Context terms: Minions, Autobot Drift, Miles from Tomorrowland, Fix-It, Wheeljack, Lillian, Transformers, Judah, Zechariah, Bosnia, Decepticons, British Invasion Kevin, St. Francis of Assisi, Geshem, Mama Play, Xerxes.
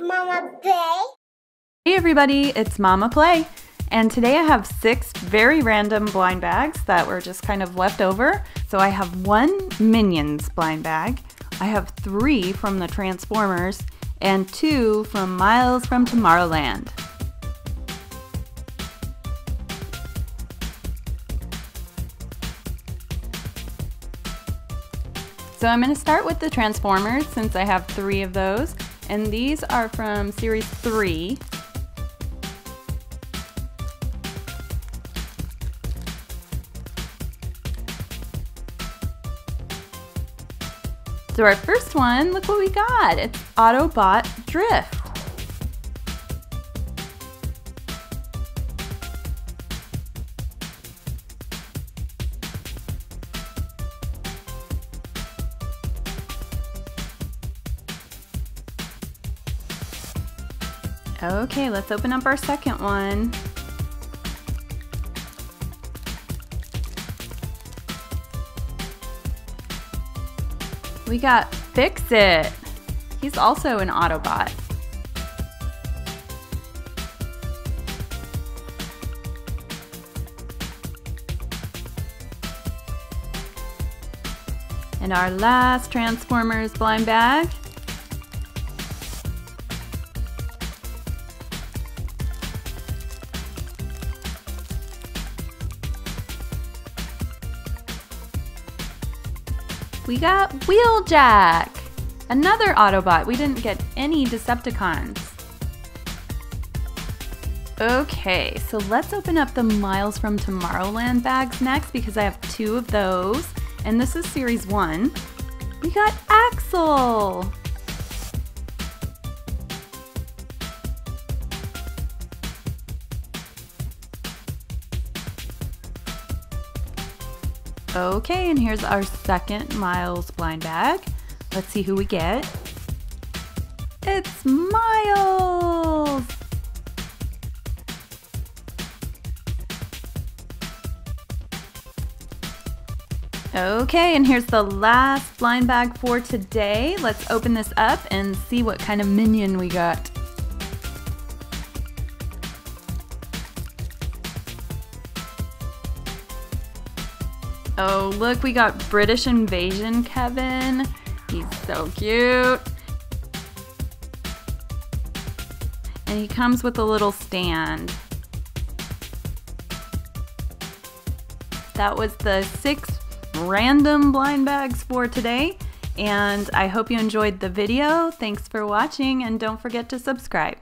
Mama Play. Hey everybody, it's Mama Play, and today I have 6 very random blind bags that were just kind of left over. So I have 1 Minions blind bag, I have 3 from the Transformers, and 2 from Miles from Tomorrowland. So I'm going to start with the Transformers since I have 3 of those, and these are from Series 3. So our first one, look what we got, it's Autobot Drift. Okay, let's open up our second one. We got Fix-It. He's also an Autobot. And our last Transformers blind bag. We got Wheeljack, another Autobot. We didn't get any Decepticons. Okay, so let's open up the Miles from Tomorrowland bags next because I have 2 of those, and this is Series 1. We got Axel. Okay, and here's our second Miles blind bag. Let's see who we get. It's Miles! Okay, and here's the last blind bag for today. Let's open this up and see what kind of minion we got. Oh, look, we got British Invasion Kevin. He's so cute. And he comes with a little stand. That was the 6 random blind bags for today. And I hope you enjoyed the video. Thanks for watching, and don't forget to subscribe.